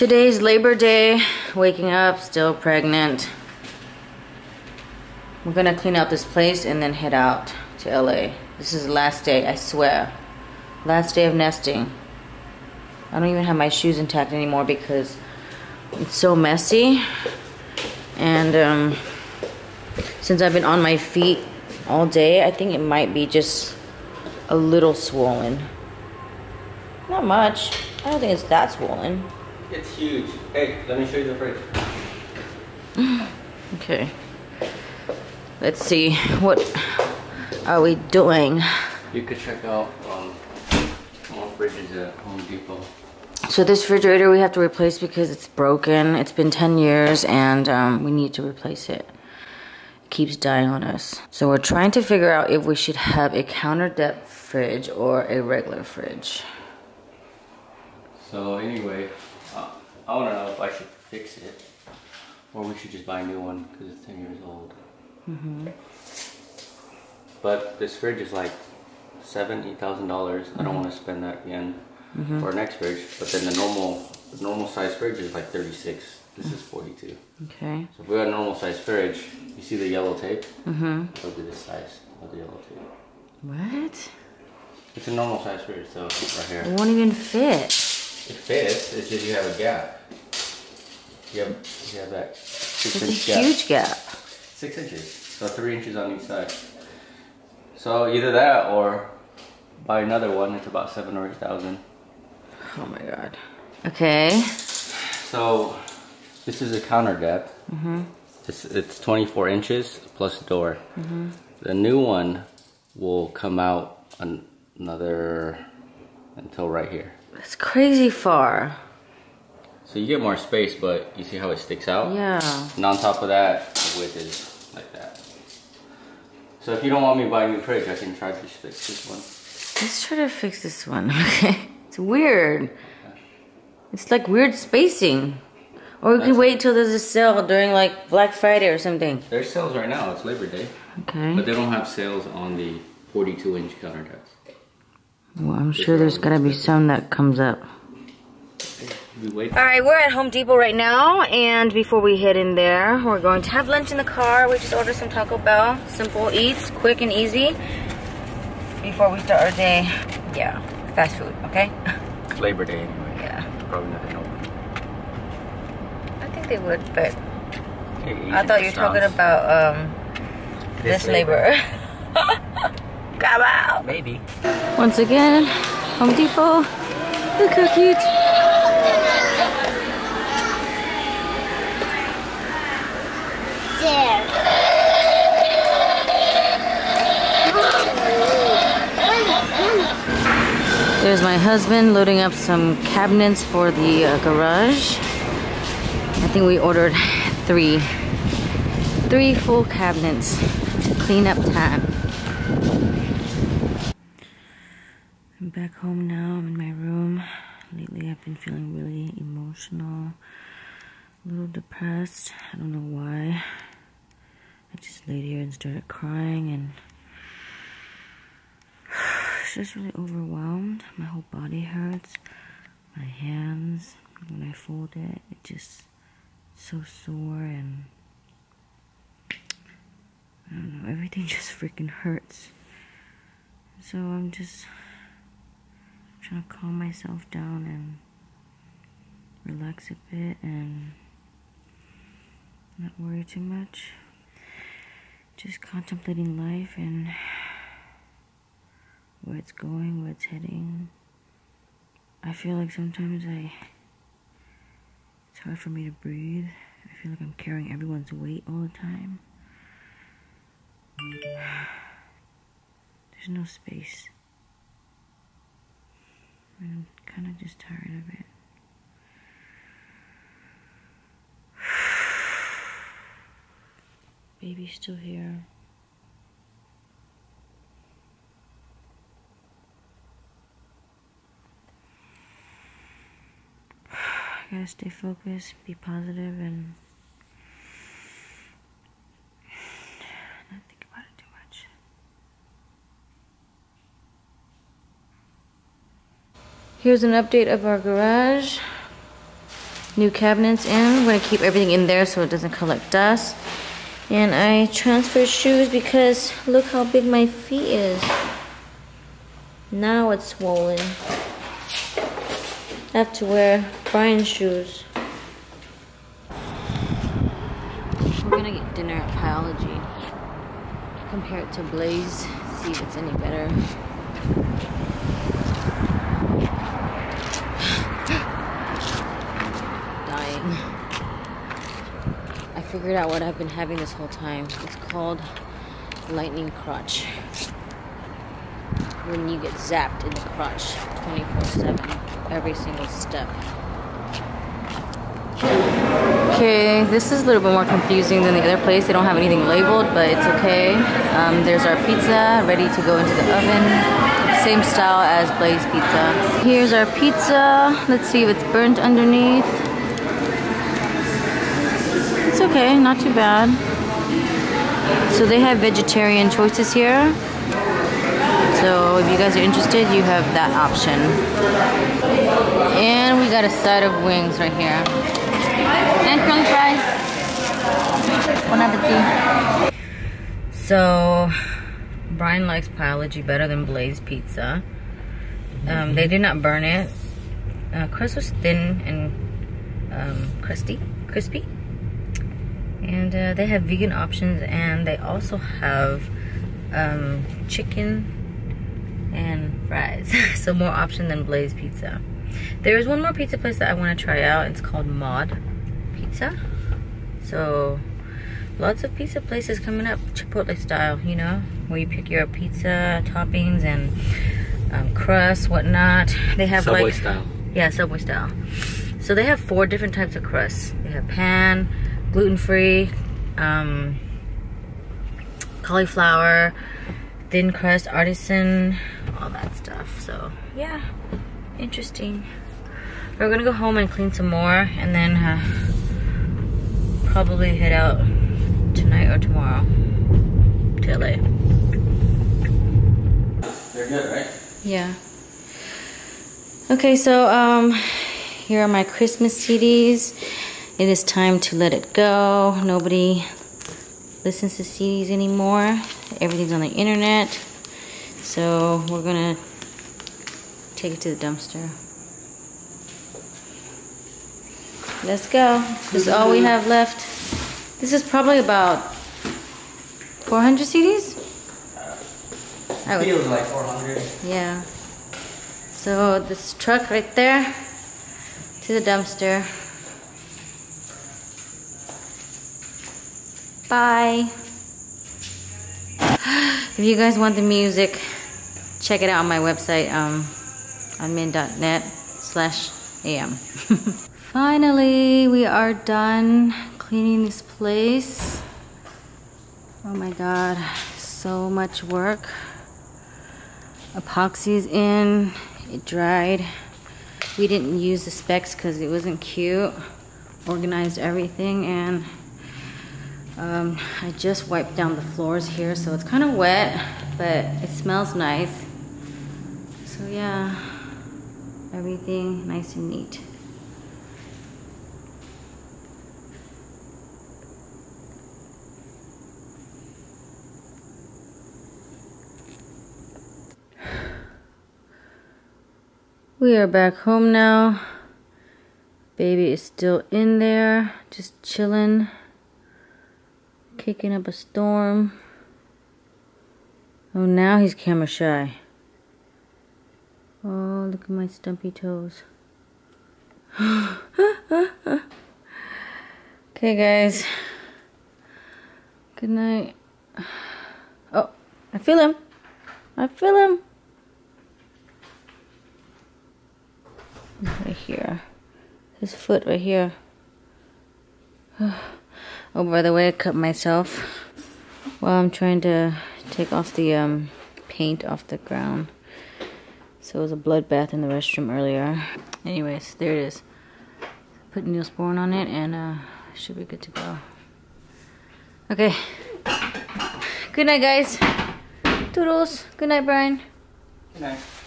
Today's Labor Day, waking up, still pregnant. We're gonna clean out this place and then head out to LA. This is the last day, I swear. Last day of nesting. I don't even have my shoes intact anymore because it's so messy. And since I've been on my feet all day, I think it might be just a little swollen. Not much. I don't think it's that swollen. It's huge. Hey, let me show you the fridge. Okay. Let's see. What are we doing? You could check out more fridges at Home Depot. So this refrigerator we have to replace because it's broken. It's been 10 years and we need to replace it. It keeps dying on us. So we're trying to figure out if we should have a counter depth fridge or a regular fridge. So anyway, I don't know if I should fix it or we should just buy a new one because it's 10 years old. Mm-hmm. But this fridge is like $7,000, $8,000. I don't want to spend that again. Mm-hmm. For next fridge, but then the normal size fridge is like 36. This is 42. Okay. So if we got a normal size fridge, you see the yellow tape? Mm-hmm. Look at this size of the yellow tape. What? It's a normal size fridge, so right here. It won't even fit. It fits. It's just you have a gap. You have that 6-inch gap. It's a huge gap. 6 inches. So 3 inches on each side. So either that or buy another one. It's about 7,000 or 8,000. Oh my god. Okay. So this is a counter depth. Mm-hmm. It's 24 inches plus door. Mm-hmm. The new one will come out another until right here. That's crazy far. So you get more space, but you see how it sticks out? Yeah. And on top of that, the width is like that. So if you don't want me to buy a new fridge, I can try to fix this one. Let's try to fix this one, okay? It's weird. It's like weird spacing. Or we could wait till there's a sale during like Black Friday or something. There's sales right now, it's Labor Day. Okay. But they don't have sales on the 42-inch countertops. Well, I'm sure there's gotta be some that comes up. Alright, we're at Home Depot right now, and before we head in there, we're going to have lunch in the car. We just ordered some Taco Bell. Simple eats, quick and easy. Before we start our day, yeah, fast food, okay? It's Labor Day anyway. Yeah. Probably nothing open. I think they would, but hey, I thought you were talking about this labor. Come out! Maybe. Once again, Home Depot. Look how cute. There. There's my husband loading up some cabinets for the garage. I think we ordered three full cabinets. Cleanup time. I'm back home now. I'm in my room. Lately I've been feeling really emotional, a little depressed. I don't know why. I just laid here and started crying and just really overwhelmed. My whole body hurts, my hands, when I fold it, it's just so sore and I don't know, everything just freaking hurts. So I'm just trying to calm myself down and relax a bit and not worry too much. Just contemplating life and where it's going, where it's heading. I feel like sometimes it's hard for me to breathe. I feel like I'm carrying everyone's weight all the time. There's no space. And I'm kind of just tired of it. Baby's still here. I gotta stay focused, be positive, and not think about it too much. Here's an update of our garage. new cabinets in. I'm going to keep everything in there so it doesn't collect dust. And I transferred shoes because look how big my feet is. Now it's swollen. I have to wear Brian's shoes. We're gonna get dinner at Pyology. Compare it to Blaze, see if it's any better. Dying. I figured out what I've been having this whole time. It's called lightning crotch. When you get zapped in the crotch 24/7, every single step. Okay, this is a little bit more confusing than the other place. They don't have anything labeled, but it's okay. There's our pizza ready to go into the oven. Same style as Blaze Pizza. Here's our pizza. Let's see if it's burnt underneath. It's okay, not too bad. So they have vegetarian choices here. So if you guys are interested, you have that option. And we got a side of wings right here. And curly fries. Bon appetit. So Brian likes Pyology better than Blaze Pizza. They did not burn it. Crust was thin and crispy. And they have vegan options, and they also have chicken and fries. So more option than Blaze Pizza. There is one more pizza place that I want to try out. It's called Mod Pizza. So lots of pizza places coming up, Chipotle style, you know, where you pick your pizza toppings and crust, whatnot. They have Subway like style. Yeah, Subway style. So they have 4 different types of crusts. They have pan, gluten-free, cauliflower, thin crust, artisan, all that stuff. So yeah, interesting. We're gonna go home and clean some more, and then probably head out tonight or tomorrow to LA. They're good, right? Yeah. Okay, so here are my Christmas CDs. It is time to let it go. Nobody listens to CDs anymore. Everything's on the internet. So we're gonna take it to the dumpster. Let's go. This is all we have left. This is probably about 400 CDs? I would think it was like 400. Yeah. So this truck right there to the dumpster. Bye. If you guys want the music, check it out on my website, anhminh.net/am. Finally, we are done cleaning this place. Oh my God, so much work. Epoxy's in, it dried. We didn't use the specs because it wasn't cute. Organized everything, and I just wiped down the floors here, so it's kind of wet, but it smells nice. So yeah, everything nice and neat. We are back home now. Baby is still in there, just chilling, kicking up a storm. Oh, now he's camera shy. Oh, look at my stumpy toes. Okay, guys. Good night. Oh, I feel him. I feel him. Right here, his foot right here. Oh, by the way, I cut myself while I'm trying to take off the paint off the ground. So it was a bloodbath in the restroom earlier. Anyways, there it is. Put Neosporin on it, and should be good to go. Okay. Good night, guys. Toodles. Good night, Brian. Good night.